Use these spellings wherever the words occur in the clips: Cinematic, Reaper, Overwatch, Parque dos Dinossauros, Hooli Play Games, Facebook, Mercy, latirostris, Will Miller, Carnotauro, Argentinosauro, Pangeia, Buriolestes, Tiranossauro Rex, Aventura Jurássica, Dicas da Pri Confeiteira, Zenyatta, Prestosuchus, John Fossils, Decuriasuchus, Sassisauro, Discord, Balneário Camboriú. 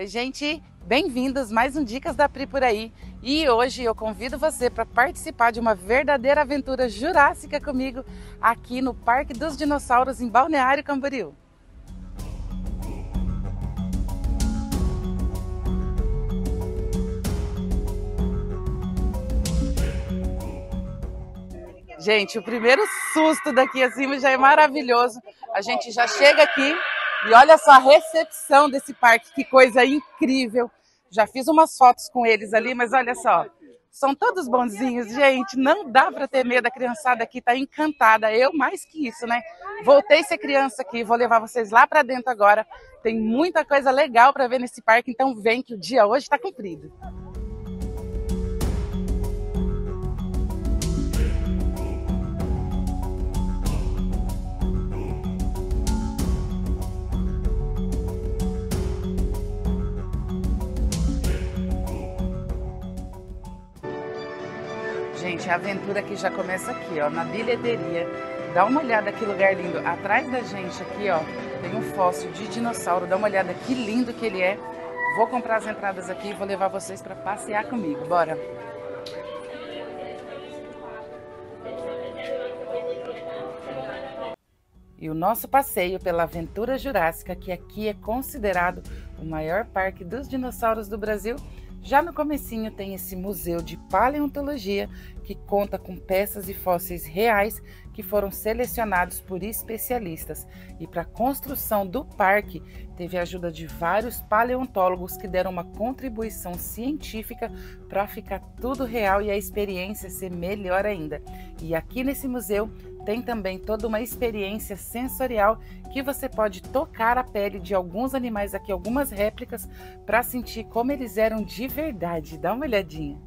Oi, gente, bem-vindos mais um Dicas da Pri por aí. E hoje eu convido você para participar de uma verdadeira aventura jurássica comigo aqui no Parque dos Dinossauros em Balneário Camboriú. Gente, o primeiro susto daqui acima já é maravilhoso. A gente já chega aqui e olha só a recepção desse parque, que coisa incrível. Já fiz umas fotos com eles ali, mas olha só, são todos bonzinhos, gente. Não dá para ter medo, a criançada aqui tá encantada. Eu mais que isso, né? Voltei a ser criança aqui, vou levar vocês lá para dentro agora. Tem muita coisa legal para ver nesse parque, então vem que o dia hoje tá cumprido. Gente, a aventura que já começa aqui, ó, na bilheteria. Dá uma olhada que lugar lindo. Atrás da gente aqui, ó, tem um fóssil de dinossauro. Dá uma olhada que lindo que ele é. Vou comprar as entradas aqui e vou levar vocês para passear comigo. Bora! E o nosso passeio pela Aventura Jurássica, que aqui é considerado o maior parque dos dinossauros do Brasil. Já no comecinho tem esse museu de paleontologia que conta com peças e fósseis reais que foram selecionados por especialistas. E para a construção do parque teve a ajuda de vários paleontólogos que deram uma contribuição científica para ficar tudo real e a experiência ser melhor ainda. E aqui nesse museu tem também toda uma experiência sensorial que você pode tocar a pele de alguns animais aqui, algumas réplicas, para sentir como eles eram de verdade. Dá uma olhadinha.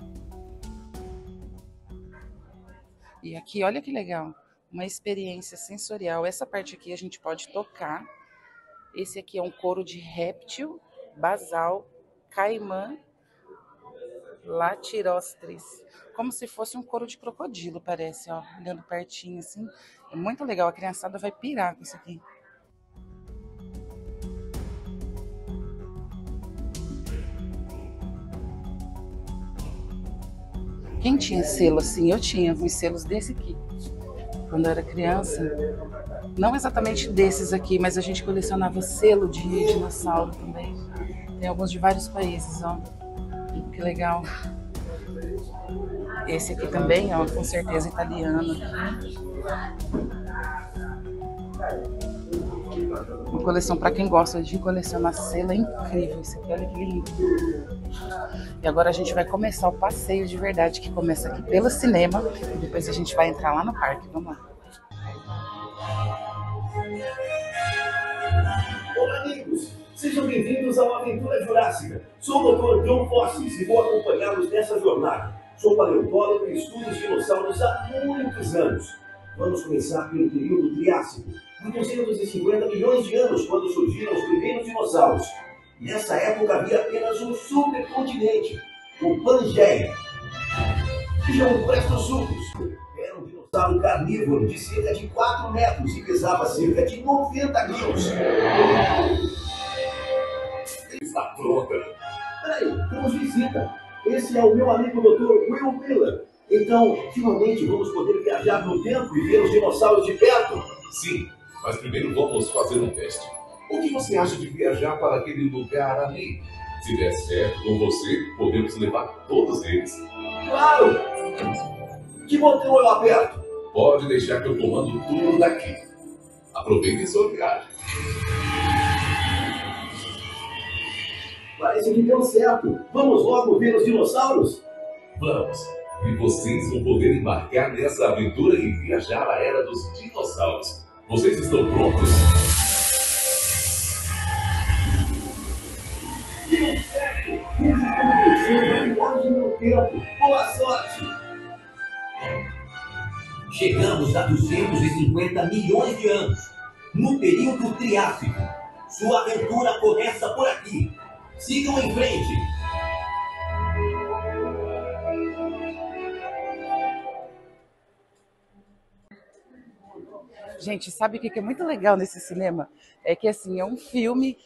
E aqui, olha que legal, uma experiência sensorial. Essa parte aqui a gente pode tocar. Esse aqui é um couro de réptil, basal, caimã, latirostris, como se fosse um couro de crocodilo, parece, ó, olhando pertinho assim, é muito legal, a criançada vai pirar com isso aqui. Quem tinha selo assim? Eu tinha uns selos desse aqui, quando eu era criança, não exatamente desses aqui, mas a gente colecionava selo de dinossauro também, tem alguns de vários países, ó. Que legal. Esse aqui também, ó, com certeza italiano. Uma coleção para quem gosta de colecionar selo, é incrível. Isso aqui, olha que lindo. E agora a gente vai começar o passeio de verdade, que começa aqui pelo cinema. E depois a gente vai entrar lá no parque. Vamos lá. Olá, amigos. Sejam bem-vindos ao Aventura Jurássica. Sou o Dr. John Fossils e vou acompanhá-los nessa jornada. Sou paleontólogo e estudo os dinossauros há muitos anos. Vamos começar pelo período Triássico, há 250 milhões de anos, quando surgiram os primeiros dinossauros. Nessa época havia apenas um supercontinente, o Pangeia. Tinha um Prestosuchus. Era um dinossauro carnívoro de cerca de 4 metros e pesava cerca de 90 quilos. Está pronta. Peraí, temos visita. Esse é o meu amigo Dr. Will Miller. Então, finalmente vamos poder viajar no tempo e ver os dinossauros de perto? Sim, mas primeiro vamos fazer um teste. O que você acha de viajar para aquele lugar ali? Se der certo com você, podemos levar todos eles. Claro! Que motor lá perto? Pode deixar que eu comando tudo daqui. Aproveite sua viagem. Parece que deu certo. Vamos logo ver os dinossauros? Vamos. E vocês vão poder embarcar nessa aventura e viajar à era dos dinossauros. Vocês estão prontos? Deu certo! Isso aconteceu no tempo. Boa sorte! Chegamos a 250 milhões de anos, no período Triássico. Sua aventura começa por aqui. Sigam em frente! Gente, sabe o que é muito legal nesse cinema? É que assim, é um filme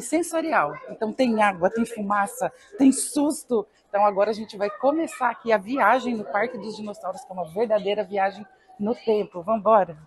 sensorial. Então tem água, tem fumaça, tem susto. Então agora a gente vai começar aqui a viagem no Parque dos Dinossauros, que é uma verdadeira viagem no tempo. Vamos embora!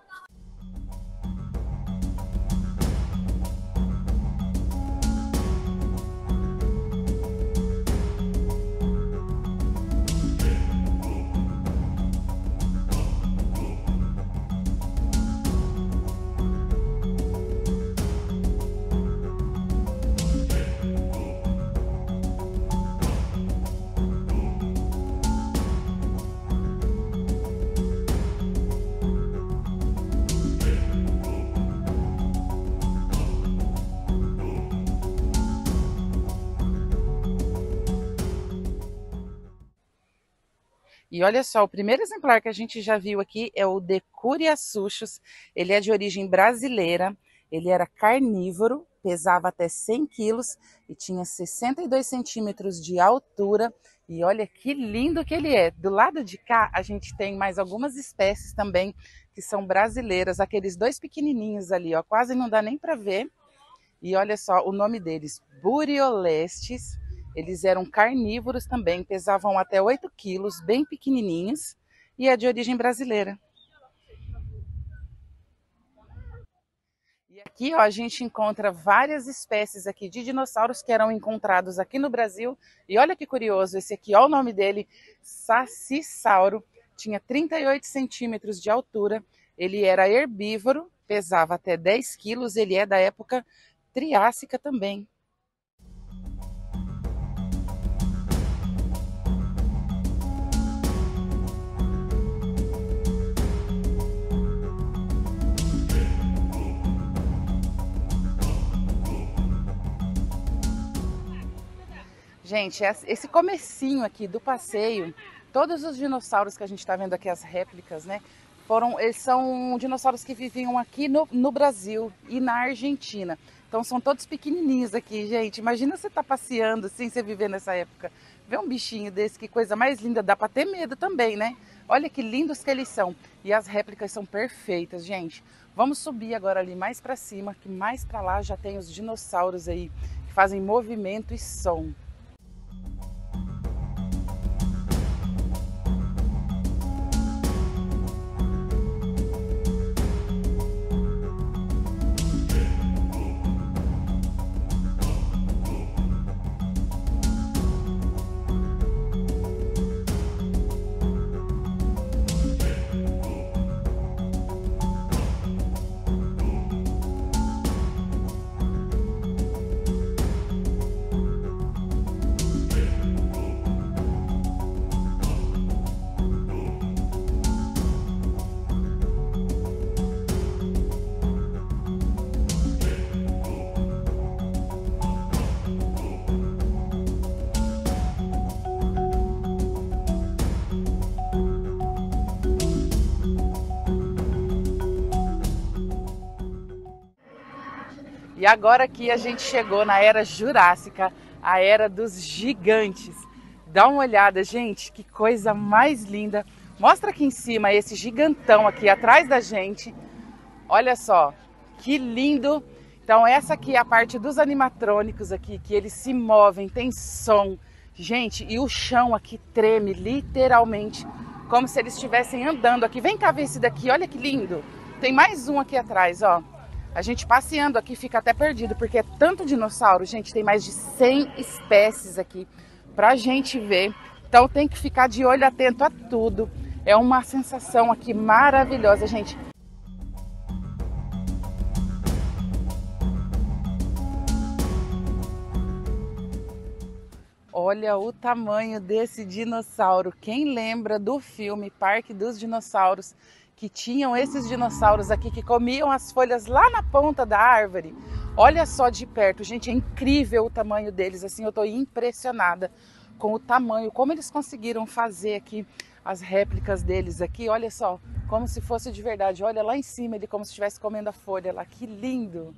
E olha só, o primeiro exemplar que a gente já viu aqui é o Decuriasuchus. Ele é de origem brasileira, ele era carnívoro, pesava até 100 quilos e tinha 62 centímetros de altura. E olha que lindo que ele é! Do lado de cá a gente tem mais algumas espécies também que são brasileiras, aqueles dois pequenininhos ali, ó, quase não dá nem para ver. E olha só o nome deles, Buriolestes. Eles eram carnívoros também, pesavam até 8 quilos, bem pequenininhos, e é de origem brasileira. E aqui ó, a gente encontra várias espécies aqui de dinossauros que eram encontrados aqui no Brasil. E olha que curioso, esse aqui, ó, o nome dele, Sassisauro, tinha 38 centímetros de altura, ele era herbívoro, pesava até 10 quilos, ele é da época Triássica também. Gente, esse comecinho aqui do passeio, todos os dinossauros que a gente está vendo aqui, as réplicas, né? Eles são dinossauros que viviam aqui no Brasil e na Argentina. Então são todos pequenininhos aqui, gente. Imagina você tá passeando assim, você viver nessa época. Vê um bichinho desse, que coisa mais linda. Dá para ter medo também, né? Olha que lindos que eles são. E as réplicas são perfeitas, gente. Vamos subir agora ali mais para cima, que mais para lá já tem os dinossauros aí, que fazem movimento e som. E agora que a gente chegou na era Jurássica, a era dos gigantes. Dá uma olhada, gente, que coisa mais linda. Mostra aqui em cima esse gigantão aqui atrás da gente. Olha só, que lindo. Então essa aqui é a parte dos animatrônicos aqui, que eles se movem, tem som. Gente, e o chão aqui treme literalmente, como se eles estivessem andando aqui. Vem cá ver esse daqui, olha que lindo. Tem mais um aqui atrás, ó. A gente passeando aqui fica até perdido, porque é tanto dinossauro, gente, tem mais de 100 espécies aqui pra gente ver. Então tem que ficar de olho atento a tudo. É uma sensação aqui maravilhosa, gente. Olha o tamanho desse dinossauro. Quem lembra do filme Parque dos Dinossauros? Que tinham esses dinossauros aqui que comiam as folhas lá na ponta da árvore. Olha só de perto, gente, é incrível o tamanho deles, assim, eu tô impressionada com o tamanho, como eles conseguiram fazer aqui as réplicas deles aqui, olha só, como se fosse de verdade, olha lá em cima ele como se estivesse comendo a folha lá, que lindo!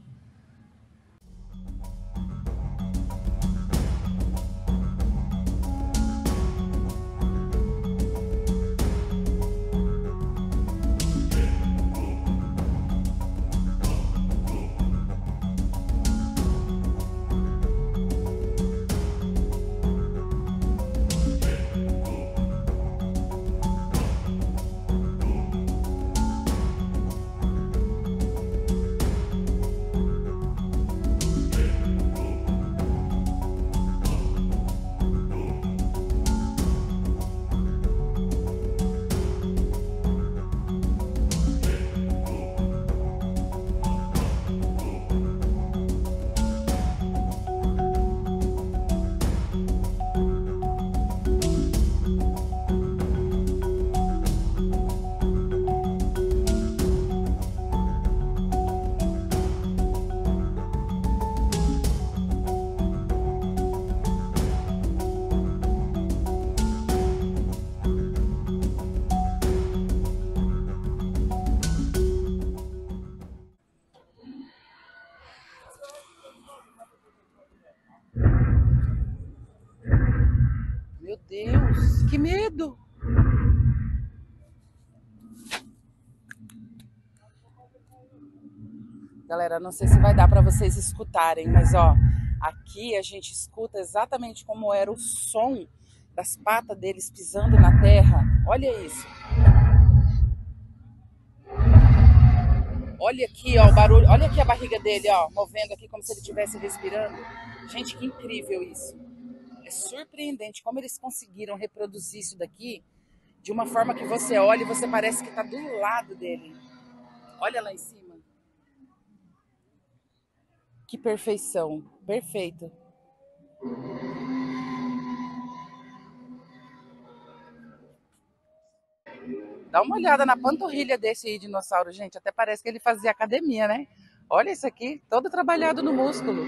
Deus, que medo! Galera, não sei se vai dar para vocês escutarem, mas ó, aqui a gente escuta exatamente como era o som das patas deles pisando na terra. Olha isso. Olha aqui, ó, o barulho. Olha aqui a barriga dele, ó, movendo aqui como se ele estivesse respirando. Gente, que incrível isso. É surpreendente como eles conseguiram reproduzir isso daqui de uma forma que você olha e você parece que tá do lado dele. Olha lá em cima. Que perfeição. Perfeito. Dá uma olhada na panturrilha desse dinossauro, gente. Até parece que ele fazia academia, né? Olha isso aqui, todo trabalhado no músculo.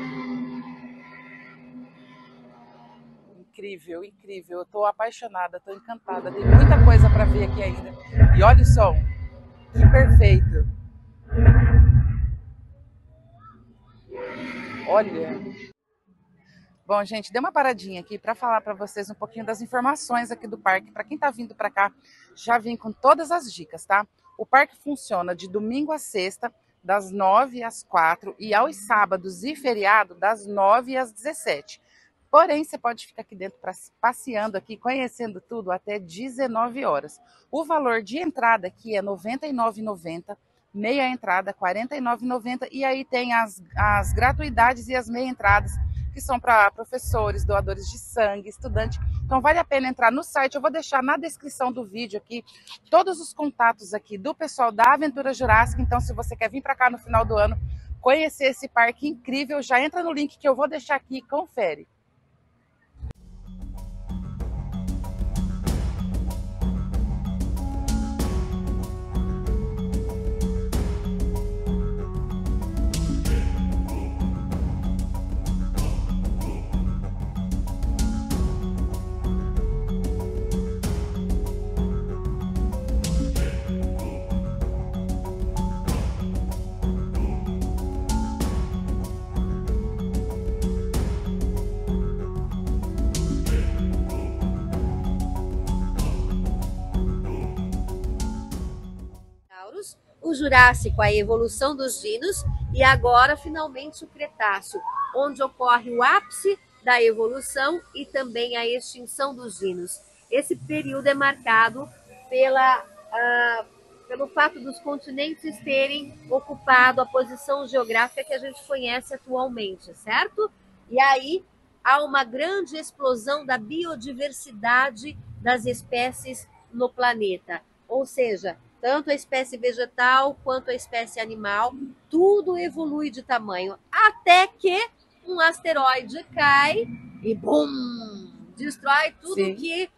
Incrível, incrível. Eu tô apaixonada, tô encantada. Tem muita coisa para ver aqui ainda. E olha o som. Que perfeito. Olha. Bom, gente, dei uma paradinha aqui para falar para vocês um pouquinho das informações aqui do parque. Para quem tá vindo para cá, já vim com todas as dicas, tá? O parque funciona de domingo a sexta, das 9 às 4, e aos sábados e feriado, das 9 às 17. Porém, você pode ficar aqui dentro passeando aqui, conhecendo tudo até 19 horas. O valor de entrada aqui é R$ 99,90, meia entrada R$ 49,90 e aí tem as gratuidades e as meia entradas que são para professores, doadores de sangue, estudante. Então vale a pena entrar no site, eu vou deixar na descrição do vídeo aqui todos os contatos aqui do pessoal da Aventura Jurássica. Então se você quer vir para cá no final do ano, conhecer esse parque incrível, já entra no link que eu vou deixar aqui e confere. O Jurássico, a evolução dos dinos, e agora finalmente o Cretáceo, onde ocorre o ápice da evolução e também a extinção dos dinos. Esse período é marcado pelo fato dos continentes terem ocupado a posição geográfica que a gente conhece atualmente, certo? E aí há uma grande explosão da biodiversidade das espécies no planeta, ou seja, tanto a espécie vegetal quanto a espécie animal, tudo evolui de tamanho, até que um asteroide cai e, bum, destrói tudo. Sim. Que,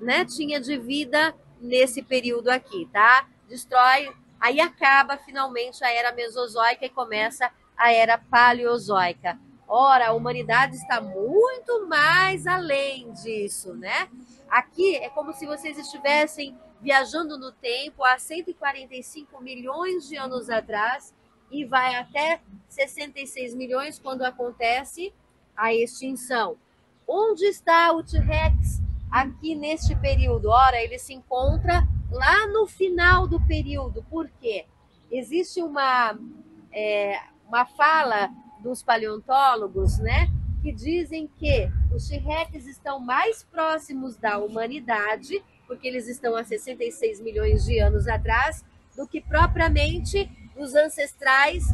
né, tinha de vida nesse período aqui, tá? Destrói, aí acaba finalmente a era mesozoica e começa a era paleozoica. Ora, a humanidade está muito mais além disso, né? Aqui é como se vocês estivessem viajando no tempo há 145 milhões de anos atrás e vai até 66 milhões quando acontece a extinção. Onde está o T-Rex aqui neste período? Ora, ele se encontra lá no final do período. Por quê? Existe uma fala dos paleontólogos, né, que dizem que os T-Rex estão mais próximos da humanidade, porque eles estão há 66 milhões de anos atrás, do que propriamente dos ancestrais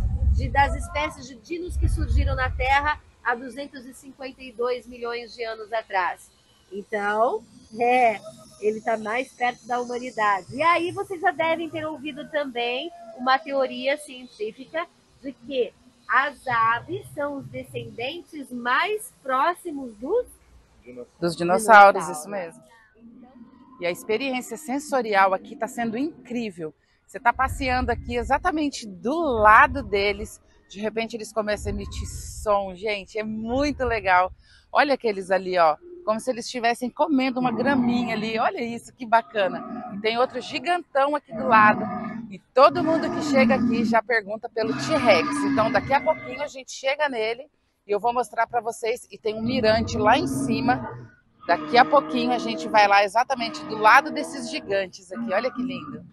das espécies de dinos que surgiram na Terra há 252 milhões de anos atrás. Então, ele está mais perto da humanidade. E aí vocês já devem ter ouvido também uma teoria científica de que as aves são os descendentes mais próximos dos dinossauros, isso mesmo. E a experiência sensorial aqui está sendo incrível. Você está passeando aqui exatamente do lado deles. De repente eles começam a emitir som, gente. É muito legal. Olha aqueles ali, ó. Como se eles estivessem comendo uma graminha ali. Olha isso, que bacana. E tem outro gigantão aqui do lado. E todo mundo que chega aqui já pergunta pelo T-Rex. Então daqui a pouquinho a gente chega nele e eu vou mostrar para vocês. E tem um mirante lá em cima. Daqui a pouquinho a gente vai lá exatamente do lado desses gigantes aqui. Olha que lindo!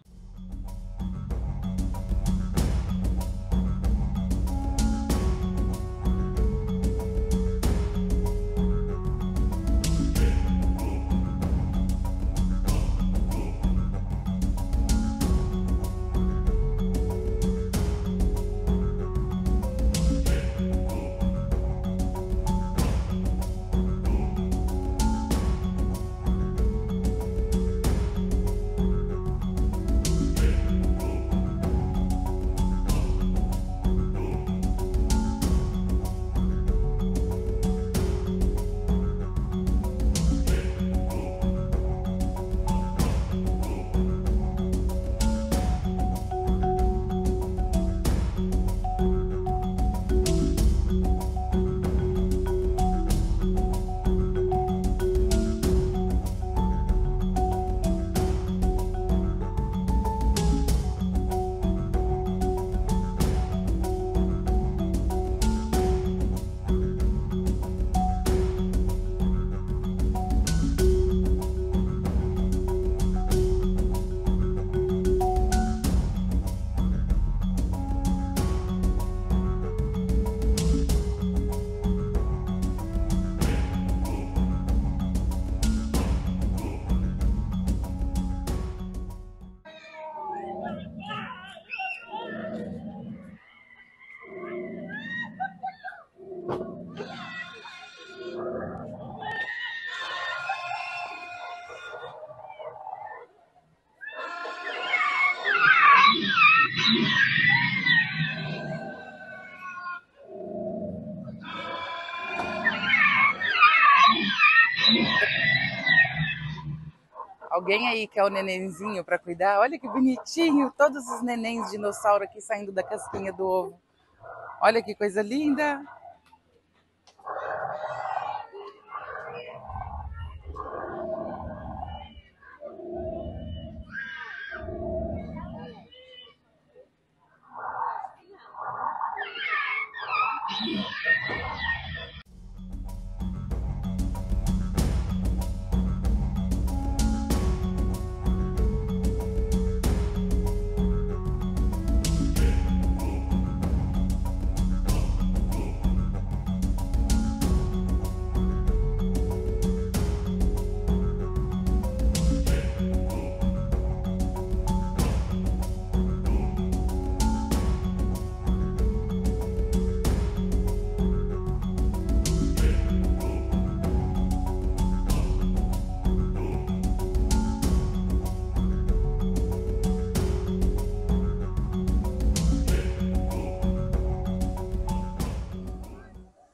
Alguém aí quer o nenenzinho para cuidar? Olha que bonitinho, todos os nenéns de dinossauro aqui saindo da casquinha do ovo. Olha que coisa linda.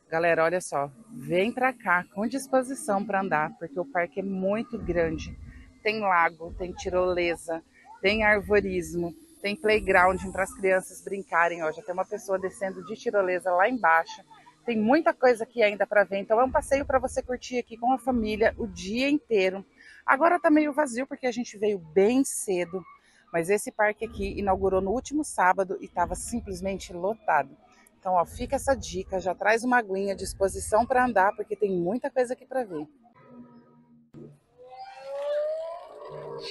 Galera, olha só, vem pra cá com disposição para andar, porque o parque é muito grande. Tem lago, tem tirolesa, tem arvorismo, tem playground para as crianças brincarem. Ó, já tem uma pessoa descendo de tirolesa lá embaixo. Tem muita coisa aqui ainda para ver, então é um passeio para você curtir aqui com a família o dia inteiro. Agora tá meio vazio porque a gente veio bem cedo, mas esse parque aqui inaugurou no último sábado e estava simplesmente lotado. Então, ó, fica essa dica, já traz uma aguinha à disposição para andar, porque tem muita coisa aqui para ver.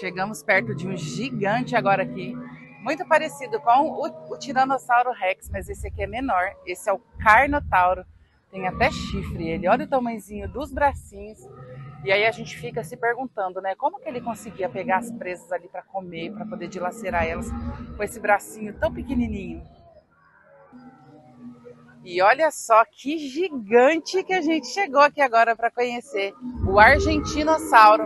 Chegamos perto de um gigante agora aqui, muito parecido com o Tiranossauro Rex, mas esse aqui é menor. Esse é o Carnotauro, tem até chifre ele, olha o tamanhozinho dos bracinhos. E aí a gente fica se perguntando, né, como que ele conseguia pegar as presas ali para comer, para poder dilacerar elas com esse bracinho tão pequenininho. E olha só que gigante que a gente chegou aqui agora para conhecer, o Argentinosauro.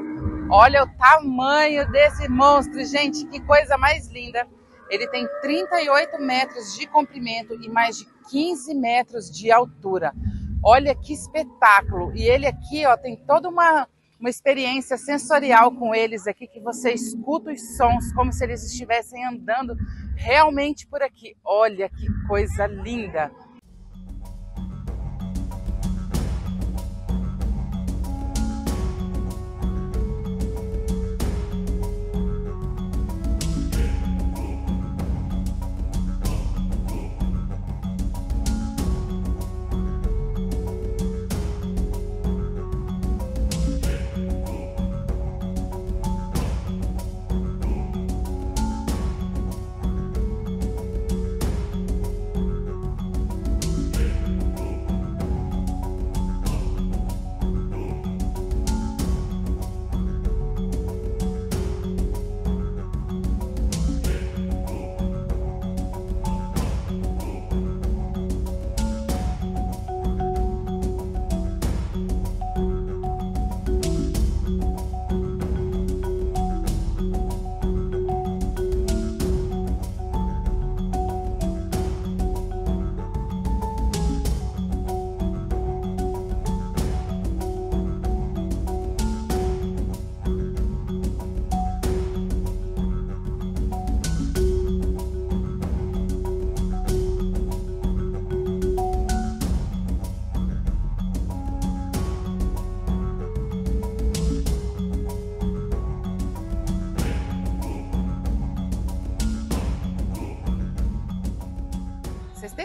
Olha o tamanho desse monstro, gente, que coisa mais linda. Ele tem 38 metros de comprimento e mais de 15 metros de altura. Olha que espetáculo. E ele aqui, ó, tem toda uma experiência sensorial com eles aqui, que você escuta os sons como se eles estivessem andando realmente por aqui. Olha que coisa linda.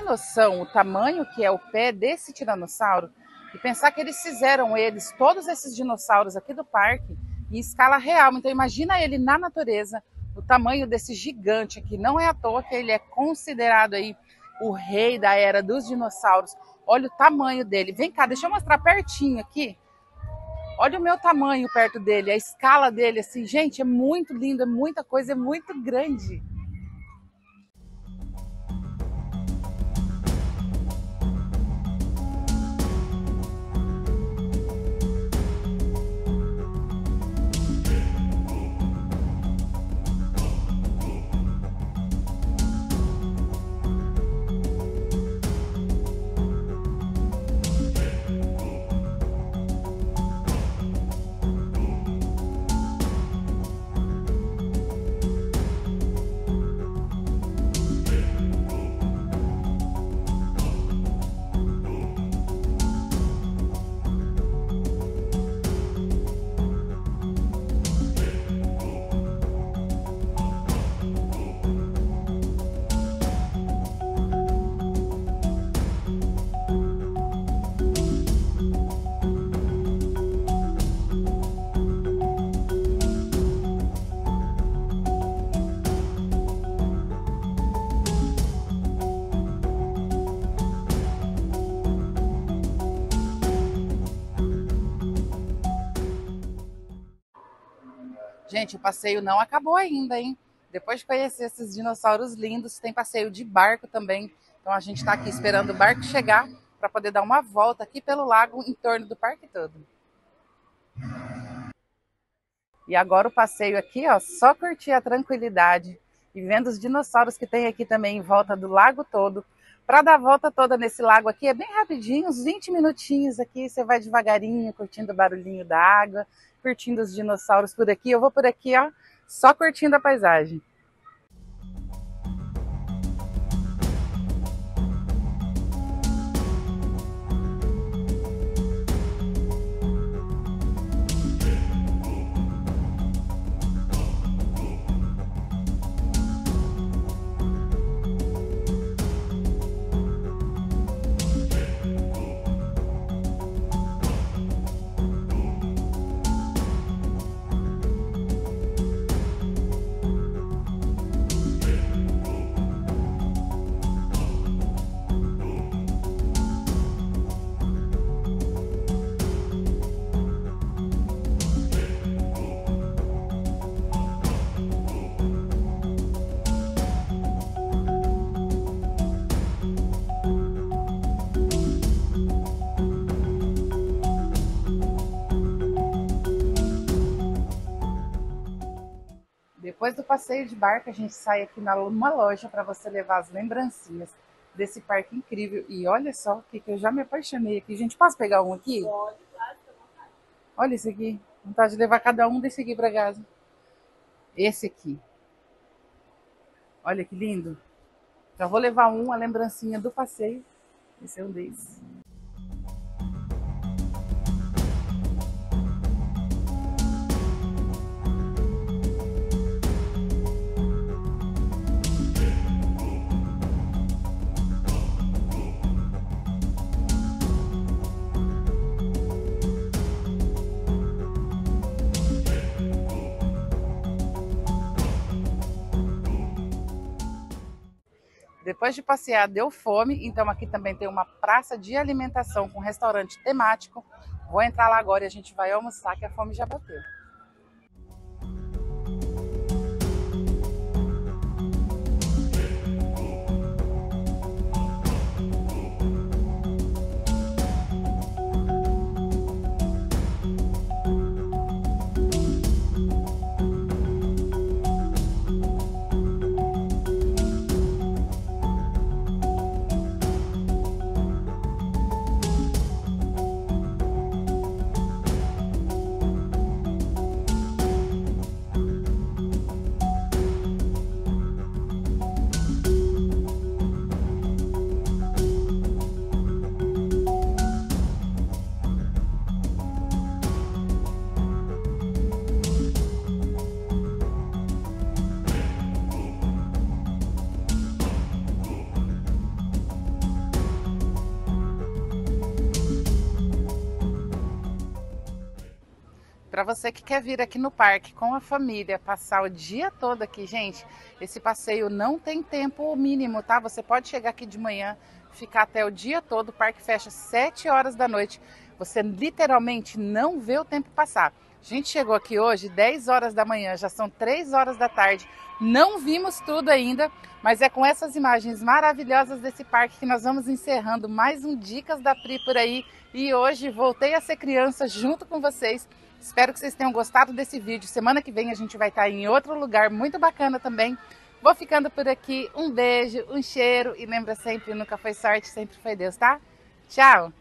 tem noção o tamanho que é o pé desse tiranossauro? E pensar que eles fizeram eles, todos esses dinossauros aqui do parque, em escala real. Então imagina ele na natureza, o tamanho desse gigante aqui. Não é à toa que ele é considerado aí o rei da era dos dinossauros. Olha o tamanho dele. Vem cá, deixa eu mostrar pertinho aqui. Olha o meu tamanho perto dele, a escala dele, assim, gente, é muito lindo, é muita coisa, é muito grande. Gente, o passeio não acabou ainda, hein? Depois de conhecer esses dinossauros lindos, tem passeio de barco também. Então a gente está aqui esperando o barco chegar para poder dar uma volta aqui pelo lago em torno do parque todo. E agora o passeio aqui, ó, só curtir a tranquilidade e vendo os dinossauros que tem aqui também em volta do lago todo. Para dar a volta toda nesse lago aqui é bem rapidinho, uns 20 minutinhos aqui, você vai devagarinho, curtindo o barulhinho da água, curtindo os dinossauros por aqui. Eu vou por aqui, ó, só curtindo a paisagem. Depois do passeio de barco, a gente sai aqui numa loja para você levar as lembrancinhas desse parque incrível. E olha só o que eu já me apaixonei aqui. Gente, posso pegar um aqui? Pode, claro, fica à vontade. Olha esse aqui. Vontade de levar cada um desse aqui para casa. Esse aqui. Olha que lindo. Já vou levar a lembrancinha do passeio. Esse é um deles. Depois de passear, deu fome, então aqui também tem uma praça de alimentação com restaurante temático. Vou entrar lá agora e a gente vai almoçar, que a fome já bateu. Para você que quer vir aqui no parque com a família, passar o dia todo aqui, gente, esse passeio não tem tempo mínimo, tá? Você pode chegar aqui de manhã, ficar até o dia todo, o parque fecha às 7 horas da noite. Você literalmente não vê o tempo passar. A gente chegou aqui hoje, 10 horas da manhã, já são 3 horas da tarde. Não vimos tudo ainda, mas é com essas imagens maravilhosas desse parque que nós vamos encerrando mais um Dicas da Pri por aí. E hoje voltei a ser criança junto com vocês. Espero que vocês tenham gostado desse vídeo. Semana que vem a gente vai estar em outro lugar muito bacana também. Vou ficando por aqui. Um beijo, um cheiro e lembra sempre, nunca foi sorte, sempre foi Deus, tá? Tchau!